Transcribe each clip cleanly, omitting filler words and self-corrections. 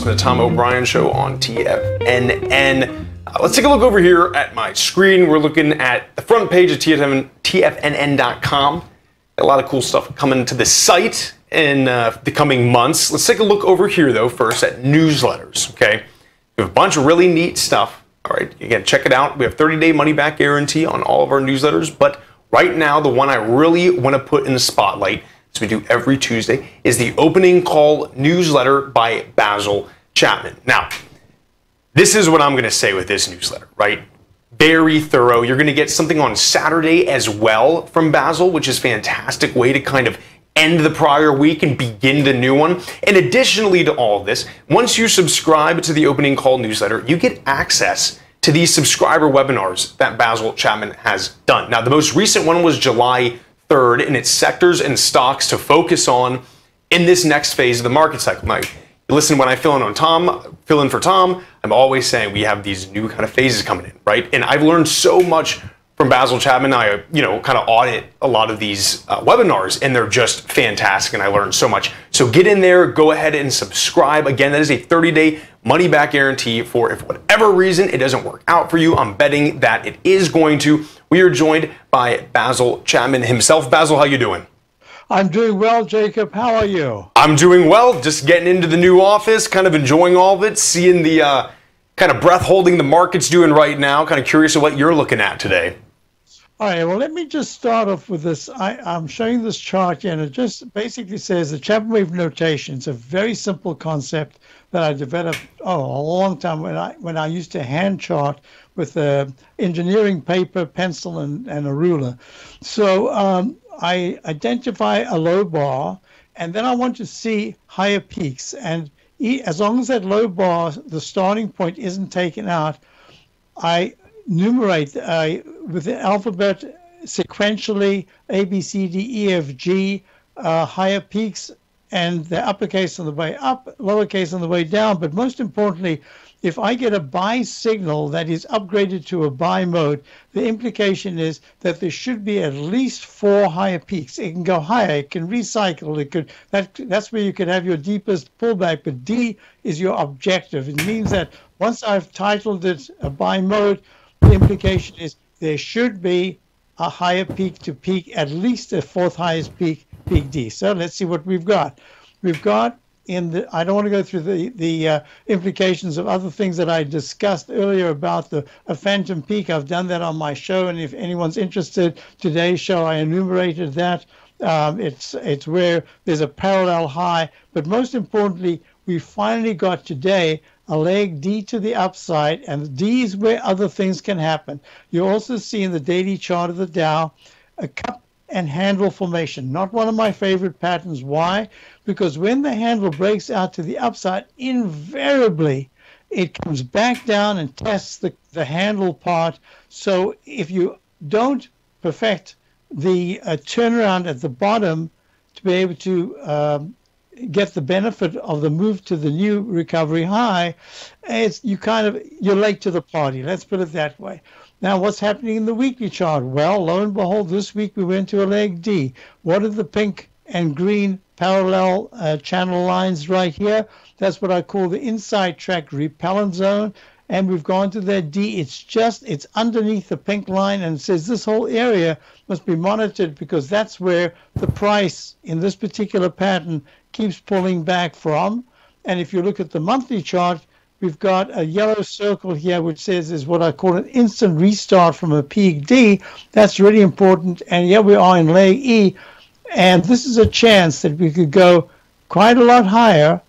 to the Tom O'Brien Show on TFNN. Let's take a look over here at my screen. We're looking at the front page of TFNN.com. A lot of cool stuff coming to the site in the coming months. Let's take a look over here, though, first at newsletters, okay? We have a bunch of really neat stuff. All right, again, check it out. We have 30-day money-back guarantee on all of our newsletters, but right now, the one I really want to put in the spotlight, as we do every Tuesday, is the Opening Call newsletter by Basil Chapman. Now, this is what I'm going to say with this newsletter, right? Very thorough. You're going to get something on Saturday as well from Basil, which is a fantastic way to kind of end the prior week and begin the new one. And additionally to all of this, once you subscribe to the Opening Call newsletter, you get access to these subscriber webinars that Basil Chapman has done. Now, the most recent one was July 3rd, and it's sectors and stocks to focus on in this next phase of the market cycle. Now, listen, when I fill in for Tom, I'm always saying we have these new kind of phases coming in, right? And I've learned so much from Basil Chapman. I, kind of audit a lot of these webinars, and they're just fantastic, and I learned so much. So get in there, go ahead and subscribe. Again, that is a 30-day money-back guarantee for if whatever reason it doesn't work out for you. I'm betting that it is going to. We are joined by Basil Chapman himself. Basil, how you doing? I'm doing well, Jacob. How are you? I'm doing well. Just getting into the new office, kind of enjoying all of it, seeing the kind of breath-holding the market's doing right now. Kind of curious of what you're looking at today. All right. Well, let me just start off with this. I'm showing this chart, and it just basically says the Chapman wave notation. It's a very simple concept that I developed a long time when I used to hand chart with an engineering paper, pencil, and a ruler. So I identify a low bar, and then I want to see higher peaks. And as long as that low bar, the starting point, isn't taken out, I numerate with the alphabet sequentially, A, B, C, D, E, F, G, higher peaks, and the uppercase on the way up, lowercase on the way down. But most importantly, if I get a buy signal that is upgraded to a buy mode, the implication is that there should be at least 4 higher peaks. It can go higher, it can recycle, it could. That's where you could have your deepest pullback, but D is your objective. It means that once I've titled it a buy mode, the implication is there should be a higher peak to peak, at least the 4th highest peak, peak D. So let's see what we've got. We've got I don't want to go through the implications of other things that I discussed earlier about a phantom peak. I've done that on my show, and if anyone's interested, today's show, I enumerated that. It's where there's a parallel high, but most importantly, we finally got today a leg D to the upside, and D is where other things can happen. You also see in the daily chart of the Dow a cup and handle formation. Not one of my favorite patterns. Why? Because when the handle breaks out to the upside, invariably it comes back down and tests the handle part. So if you don't perfect the turnaround at the bottom to be able to get the benefit of the move to the new recovery high, you're late to the party. Let's put it that way. Now, what's happening in the weekly chart? Well, lo and behold, this week we went to a leg D. What are the pink and green parallel channel lines right here? That's what I call the inside track repellent zone. And we've gone to that D. It's underneath the pink line, and it says this whole area must be monitored because that's where the price in this particular pattern keeps pulling back from. And if you look at the monthly chart, we've got a yellow circle here, which says is what I call an instant restart from a peak D. That's really important. And here we are in leg E. And this is a chance that we could go quite a lot higher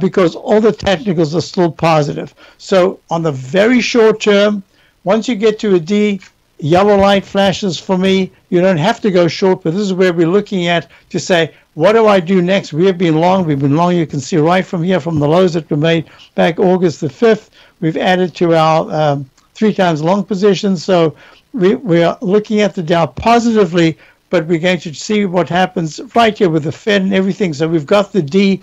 because all the technicals are still positive. So on the very short term, once you get to a D, yellow light flashes for me. You don't have to go short, but this is where we're looking at to say, what do I do next? We have been long. We've been long. You can see right from here, from the lows that were made back August the 5th, we've added to our 3 times long position. So we are looking at the Dow positively, but we're going to see what happens right here with the Fed and everything. So we've got the D,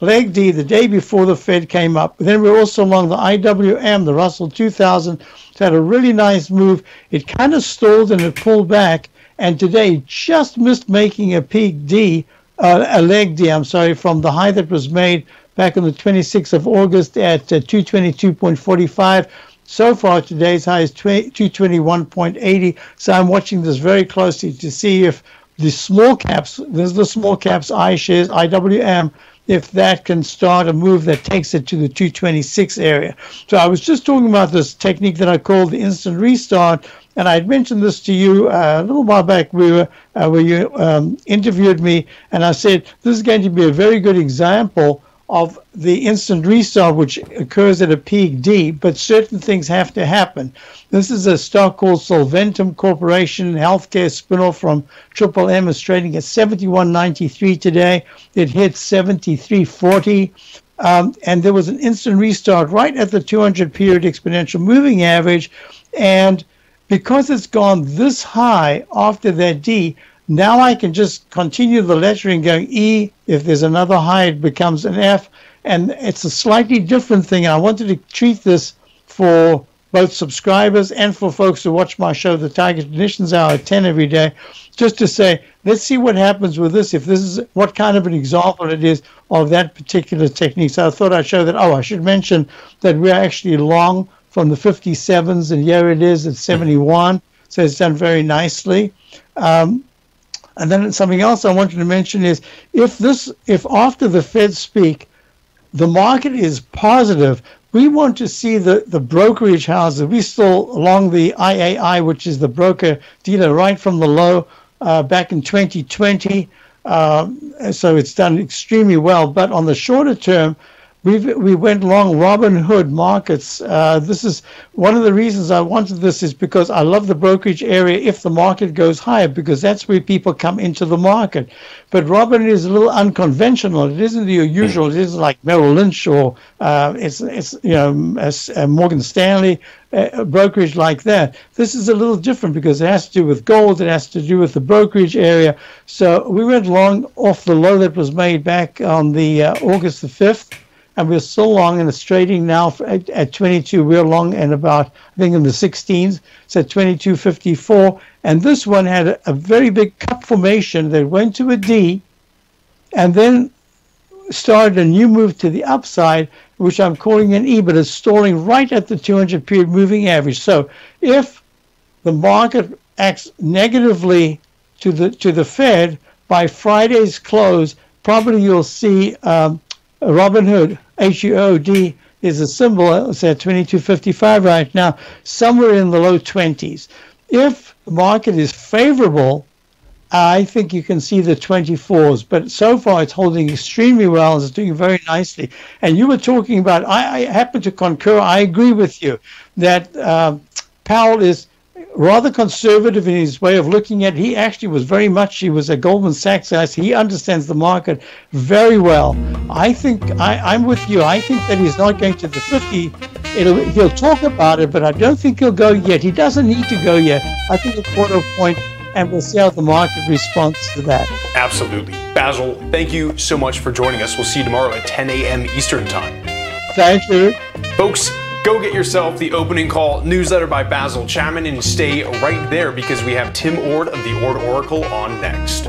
leg D, the day before the Fed came up. But then we're also along the IWM, the Russell 2000. It's had a really nice move. It kind of stalled and it pulled back. And today just missed making a leg D, from the high that was made back on the 26th of August at 222.45. So far, today's high is 221.80. So I'm watching this very closely to see if the small caps, this is the small caps iShares, IWM, if that can start a move that takes it to the 226 area. So I was just talking about this technique that I call the instant restart, and I had mentioned this to you a little while back where you interviewed me, and I said this is going to be a very good example of the instant restart, which occurs at a peak D, but certain things have to happen. This is a stock called Solventum Corporation, healthcare spinoff from Triple M, is trading at 71.93 today. It hit 73.40, and there was an instant restart right at the 200-period exponential moving average, and because it's gone this high after that D, now I can just continue the lettering going E. If there's another high, it becomes an F. And it's a slightly different thing. I wanted to treat this for both subscribers and for folks who watch my show, the Tiger Technicians Hour at 10 every day, just to say, let's see what happens with this, if this is what kind of an example it is of that particular technique. So I thought I'd show that. Oh, I should mention that we're actually long from the 57s, and here it is at 71. So it's done very nicely. And then something else I wanted to mention is if after the Fed speak, the market is positive, we want to see the brokerage houses. We still along the IAI, which is the broker dealer, right from the low back in 2020. So it's done extremely well. But on the shorter term, we went long Robin Hood Markets. This is one of the reasons I wanted this, is because I love the brokerage area if the market goes higher, because that's where people come into the market. But Robin is a little unconventional. It isn't your usual. It isn't like Merrill Lynch or Morgan Stanley, a brokerage like that. This is a little different because it has to do with gold. It has to do with the brokerage area. So we went long off the low that was made back on the August the 5th. And we're still long, and it's trading now at 22. We're long and about, I think, in the 16s. It's at 22.54. And this one had a very big cup formation that went to a D and then started a new move to the upside, which I'm calling an E, but it's stalling right at the 200-period moving average. So if the market acts negatively to the Fed, by Friday's close, probably you'll see Robin Hood, HUOD, is a symbol. It's at 22.55 right now, somewhere in the low 20s. If the market is favorable, I think you can see the 24s. But so far, it's holding extremely well. It's doing very nicely. And you were talking about, I happen to concur, I agree with you, that Powell is rather conservative in his way of looking at it. He actually was very much, he was a Goldman Sachs guy, so he understands the market very well. I think, I'm with you, I think that he's not going to the 50. He'll talk about it, but I don't think he'll go yet. He doesn't need to go yet. I think a quarter point, and we'll see how the market responds to that. Absolutely. Basil, thank you so much for joining us. We'll see you tomorrow at 10 a.m. Eastern Time. Thank you. Folks, go get yourself the Opening Call newsletter by Basil Chapman and stay right there because we have Tim Ord of the Ord Oracle on next.